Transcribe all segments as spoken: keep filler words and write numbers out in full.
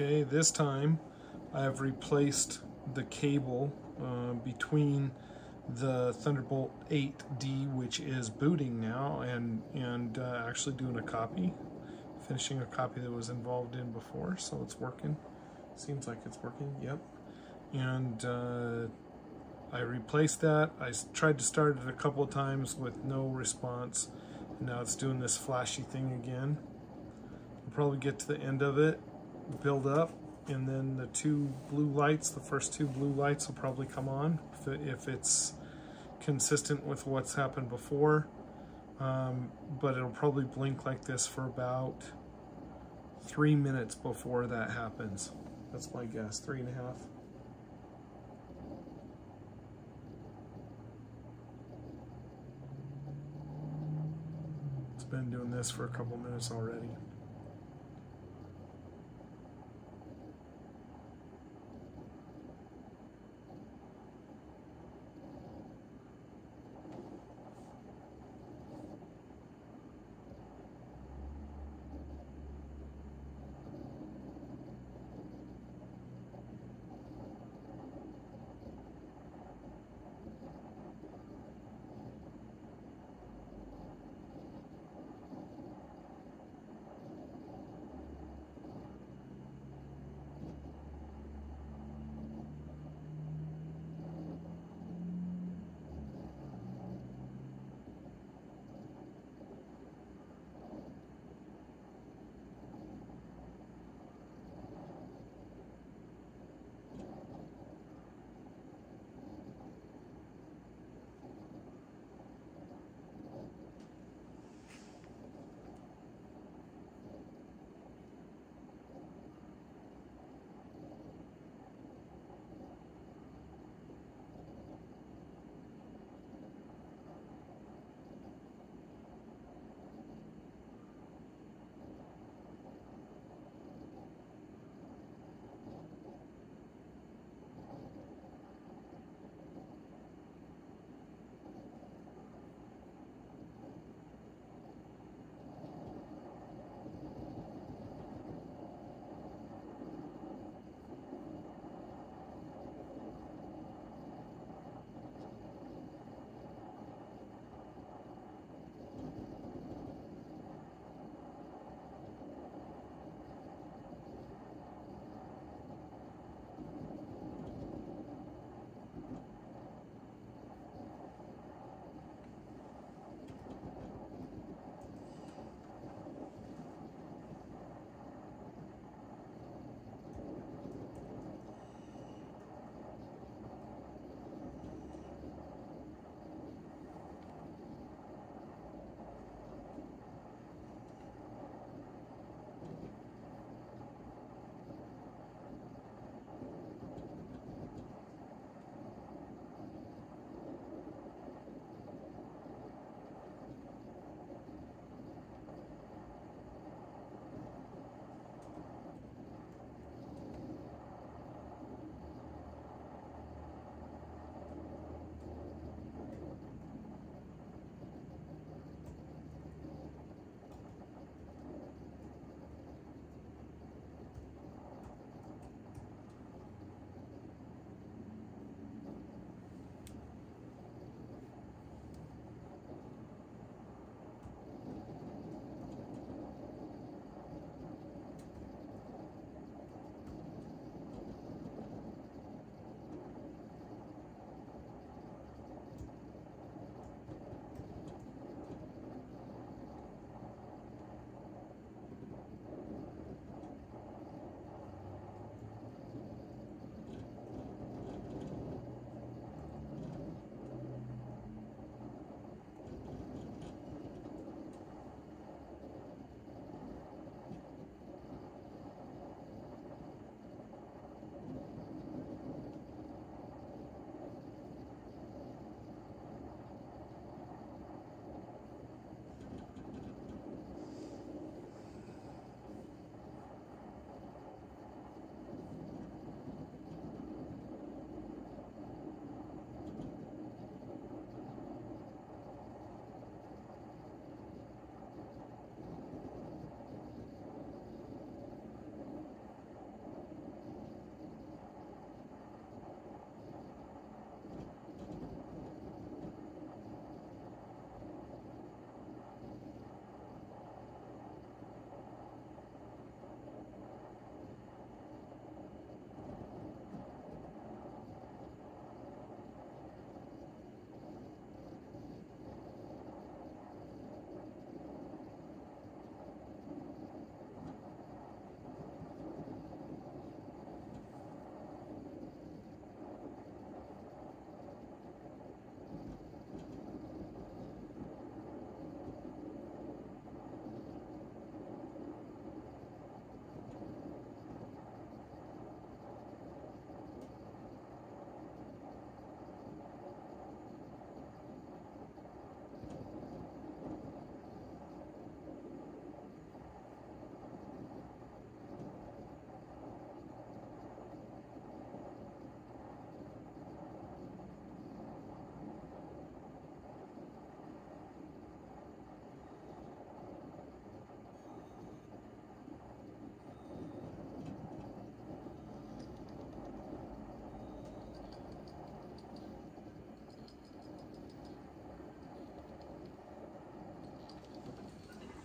Okay, this time I've replaced the cable uh, between the Thunderbolt eight D, which is booting now, and, and uh, actually doing a copy, finishing a copy that was involved in before, so it's working. Seems like it's working, yep. And uh, I replaced that. I tried to start it a couple of times with no response. Now it's doing this flashy thing again. I'll probably get to the end of it, build up, and then the two blue lights, the first two blue lights will probably come on if it's consistent with what's happened before. Um, but it'll probably blink like this for about three minutes before that happens. That's my guess, three and a half. It's been doing this for a couple minutes already.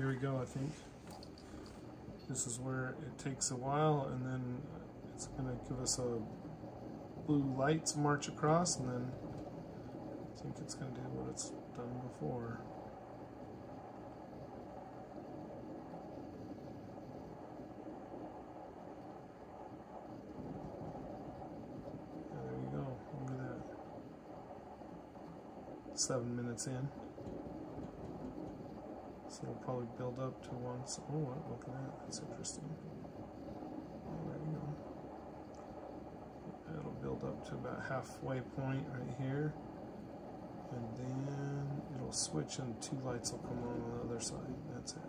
Here we go, I think. This is where it takes a while, and then it's gonna give us a blue light to march across, and then I think it's gonna do what it's done before. There we go, look at that. Seven minutes in. So it'll probably build up to once. Oh, look at that, that's interesting. There we go. It'll build up to about halfway point right here. And then it'll switch and two lights will come on on the other side. That's it.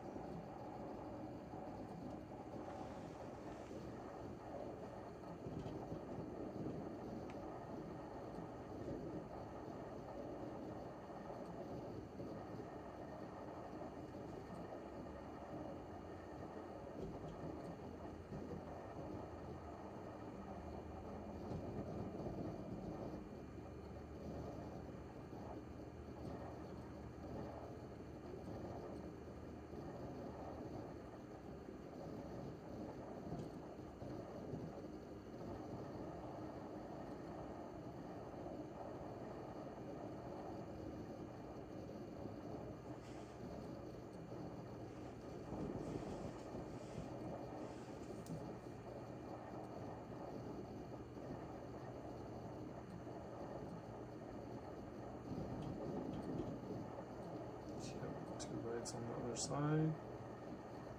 On the other side,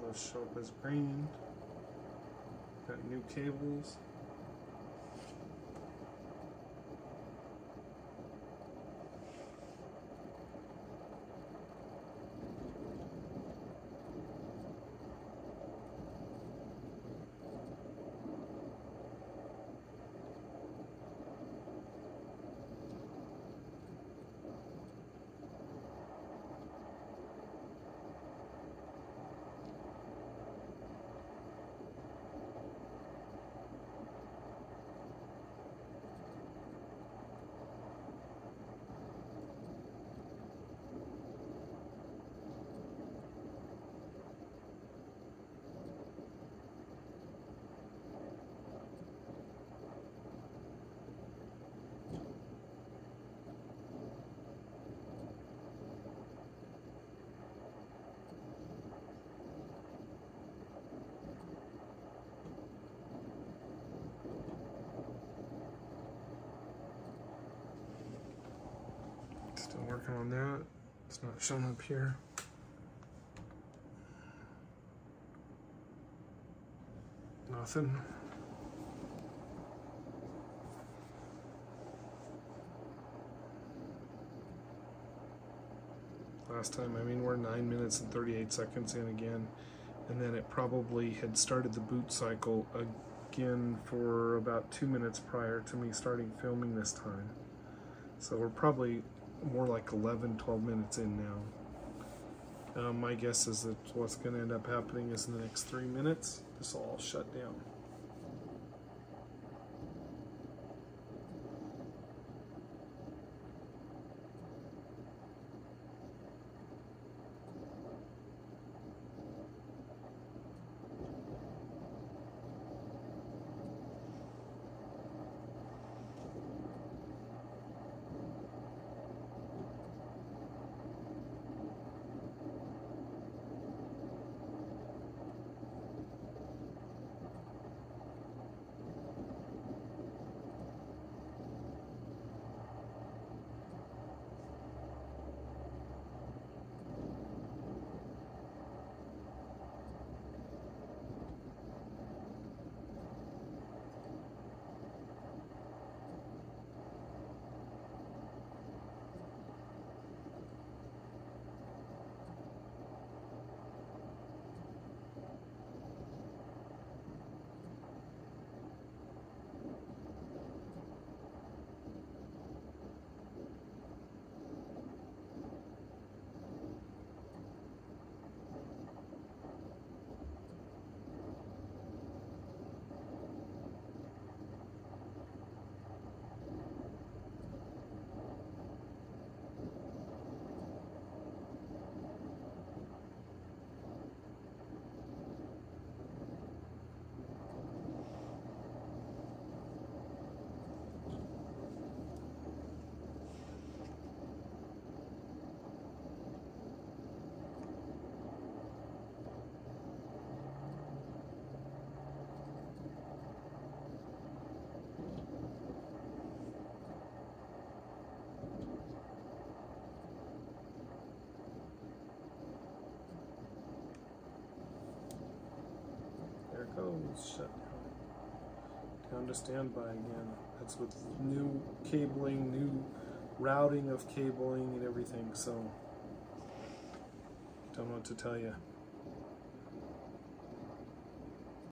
those show up as green. Got new cables. Still working on that. It's not shown up here. Nothing. Last time, I mean, we're nine minutes and thirty-eight seconds in again, and then it probably had started the boot cycle again for about two minutes prior to me starting filming this time. So we're probably more like eleven, twelve minutes in now. Um, my guess is that what's going to end up happening is in the next three minutes, this will all shut down. down to standby again. That's with new cabling, new routing of cabling and everything, so don't know what to tell you.